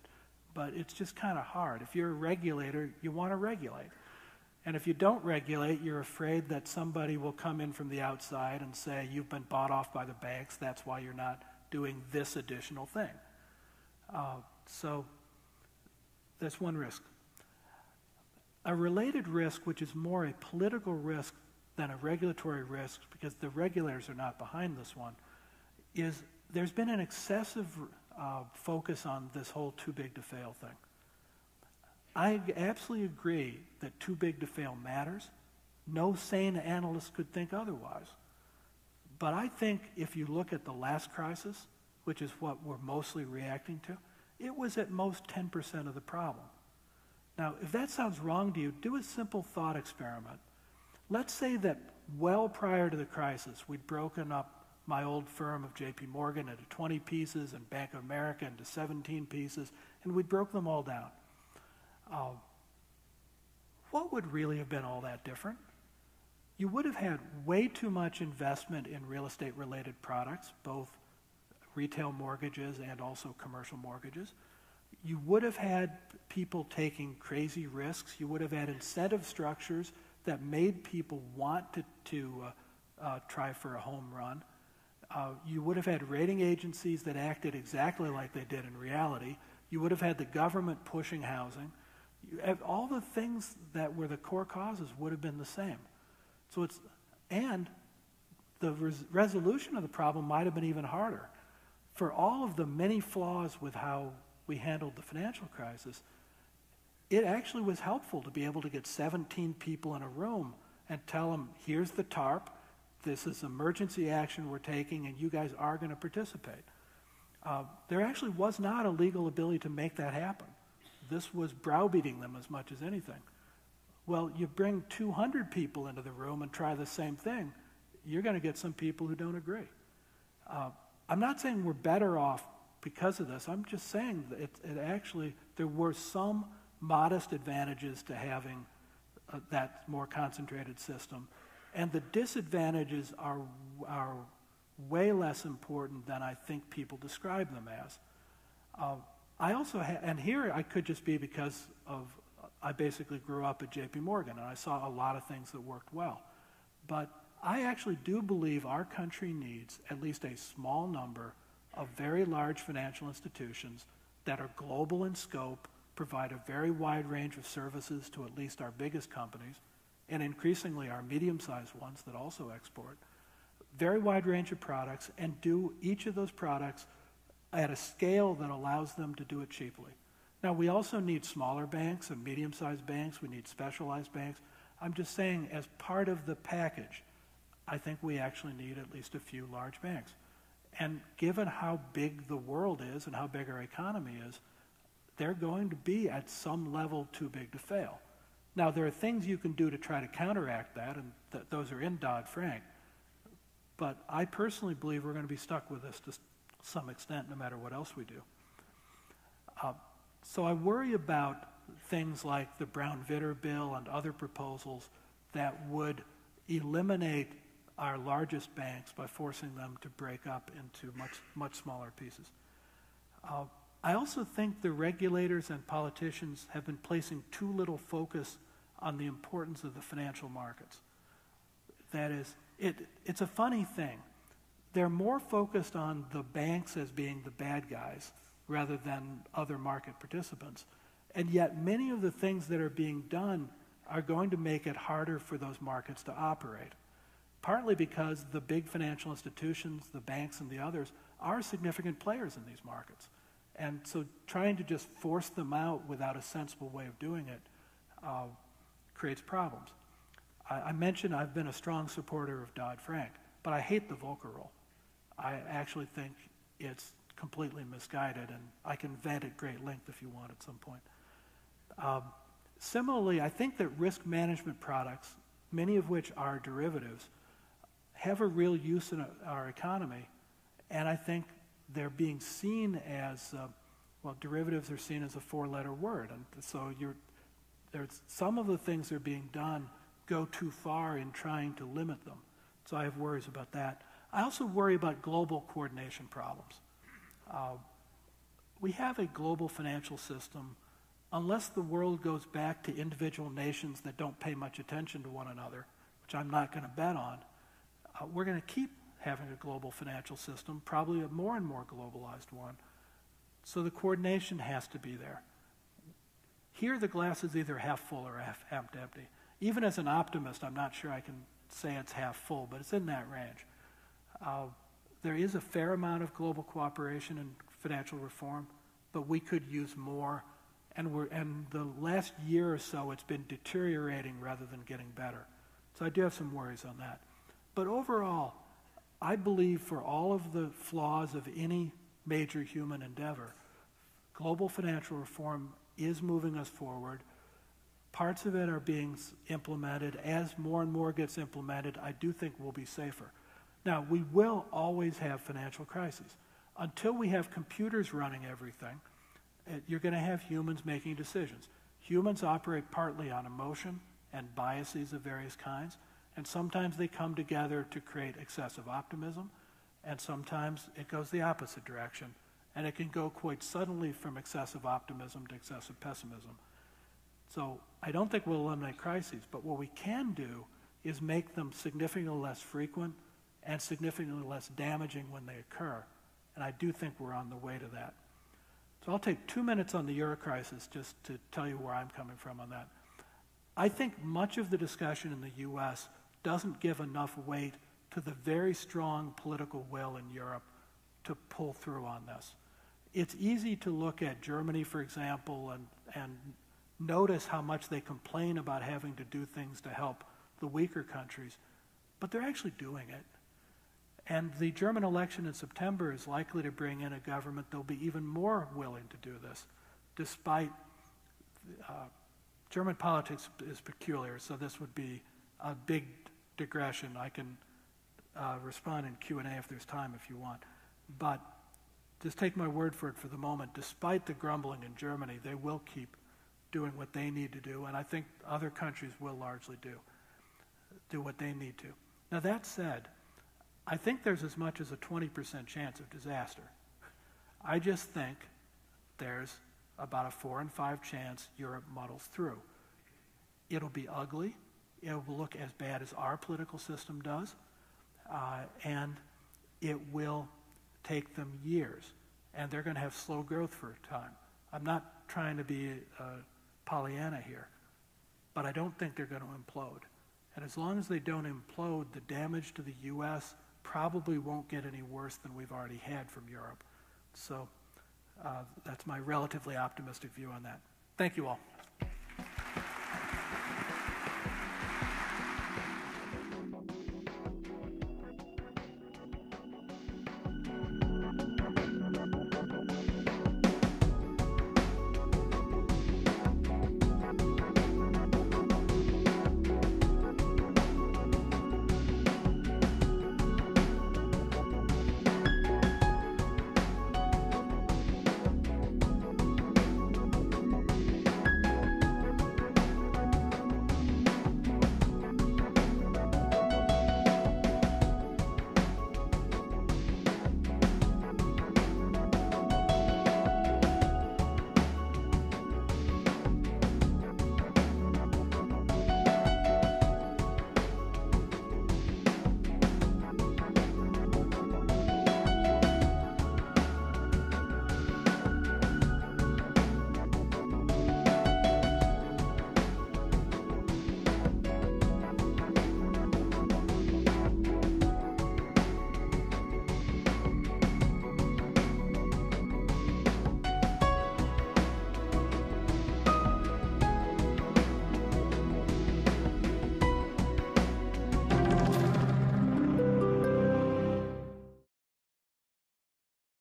but it's just kind of hard. If you're a regulator, you want to regulate. And if you don't regulate, you're afraid that somebody will come in from the outside and say, you've been bought off by the banks, that's why you're not doing this additional thing. Uh, so that's one risk. A related risk, which is more a political risk than a regulatory risk, because the regulators are not behind this one, is there's been an excessive uh, focus on this whole too big to fail thing. I absolutely agree that too big to fail matters. No sane analyst could think otherwise. But I think if you look at the last crisis, which is what we're mostly reacting to, it was at most ten percent of the problem. Now, if that sounds wrong to you, do a simple thought experiment. Let's say that well prior to the crisis, we'd broken up my old firm of J P. Morgan into twenty pieces and Bank of America into seventeen pieces, and we broke them all down. Uh, what would really have been all that different? You would have had way too much investment in real estate-related products, both retail mortgages and also commercial mortgages. You would have had people taking crazy risks. You would have had incentive structures that made people want to, to uh, uh, try for a home run. Uh, you would have had rating agencies that acted exactly like they did in reality. You would have had the government pushing housing. You have all the things that were the core causes would have been the same. So it's, and the res resolution of the problem might have been even harder. For all of the many flaws with how we handled the financial crisis, it actually was helpful to be able to get seventeen people in a room and tell them, here's the tarp, this is emergency action we're taking, and you guys are going to participate. Uh, there actually was not a legal ability to make that happen. This was browbeating them as much as anything. Well, you bring two hundred people into the room and try the same thing, you're going to get some people who don't agree. Uh, I'm not saying we're better off because of this. I'm just saying that it, it actually, there were some modest advantages to having uh, that more concentrated system. And the disadvantages are, are way less important than I think people describe them as. Uh, I also, ha and here I could just be because of, uh, I basically grew up at J P. Morgan and I saw a lot of things that worked well. But I actually do believe our country needs at least a small number of very large financial institutions that are global in scope, provide a very wide range of services to at least our biggest companies, and increasingly our medium-sized ones that also export, very wide range of products, and do each of those products at a scale that allows them to do it cheaply. Now, we also need smaller banks and medium-sized banks. We need specialized banks. I'm just saying, as part of the package, I think we actually need at least a few large banks. And given how big the world is and how big our economy is, they're going to be at some level too big to fail. Now, there are things you can do to try to counteract that, and th those are in Dodd-Frank, but I personally believe we're going to be stuck with this to some extent no matter what else we do. Uh, so I worry about things like the Brown-Vitter bill and other proposals that would eliminate our largest banks by forcing them to break up into much, much smaller pieces. Uh, I also think the regulators and politicians have been placing too little focus on the importance of the financial markets. That is, it, it's a funny thing. They're more focused on the banks as being the bad guys rather than other market participants. And yet many of the things that are being done are going to make it harder for those markets to operate, partly because the big financial institutions, the banks and the others, are significant players in these markets. And so trying to just force them out without a sensible way of doing it uh, creates problems. I, I mentioned I've been a strong supporter of Dodd-Frank, but I hate the Volcker rule. I actually think it's completely misguided, and I can vet at great length if you want at some point. Um, similarly, I think that risk management products, many of which are derivatives, have a real use in a, our economy, and I think they're being seen as, uh, well, derivatives are seen as a four-letter word, and so you're, there's some of the things that are being done go too far in trying to limit them, so I have worries about that. I also worry about global coordination problems. Uh, we have a global financial system. Unless the world goes back to individual nations that don't pay much attention to one another, which I'm not going to bet on, uh, we're going to keep having a global financial system, probably a more and more globalized one. So the coordination has to be there. Here the glass is either half full or half, half empty. Even as an optimist, I'm not sure I can say it's half full, but it's in that range. Uh, there is a fair amount of global cooperation and financial reform, but we could use more, and, we're, and the last year or so it's been deteriorating rather than getting better. So I do have some worries on that. But overall, I believe for all of the flaws of any major human endeavor, global financial reform is moving us forward. Parts of it are being implemented. As more and more gets implemented, I do think we'll be safer. Now, we will always have financial crises. Until we have computers running everything, you're going to have humans making decisions. Humans operate partly on emotion and biases of various kinds, and sometimes they come together to create excessive optimism, and sometimes it goes the opposite direction, and it can go quite suddenly from excessive optimism to excessive pessimism. So I don't think we'll eliminate crises, but what we can do is make them significantly less frequent and significantly less damaging when they occur. And I do think we're on the way to that. So I'll take two minutes on the euro crisis just to tell you where I'm coming from on that. I think much of the discussion in the U S doesn't give enough weight to the very strong political will in Europe to pull through on this. It's easy to look at Germany, for example, and, and notice how much they complain about having to do things to help the weaker countries, but they're actually doing it. And the German election in September is likely to bring in a government that'll be even more willing to do this, despite uh, German politics is peculiar, so this would be a big digression. I can uh, respond in Q and A if there's time if you want. But just take my word for it for the moment. Despite the grumbling in Germany, they will keep doing what they need to do, and I think other countries will largely do, do what they need to. Now, that said, I think there's as much as a twenty percent chance of disaster. I just think there's about a four in five chance Europe muddles through. It'll be ugly. It will look as bad as our political system does, uh, and it will take them years, and they're going to have slow growth for a time. I'm not trying to be uh, Pollyanna here, but I don't think they're going to implode. And as long as they don't implode, the damage to the U S probably won't get any worse than we've already had from Europe. So uh, that's my relatively optimistic view on that. Thank you all.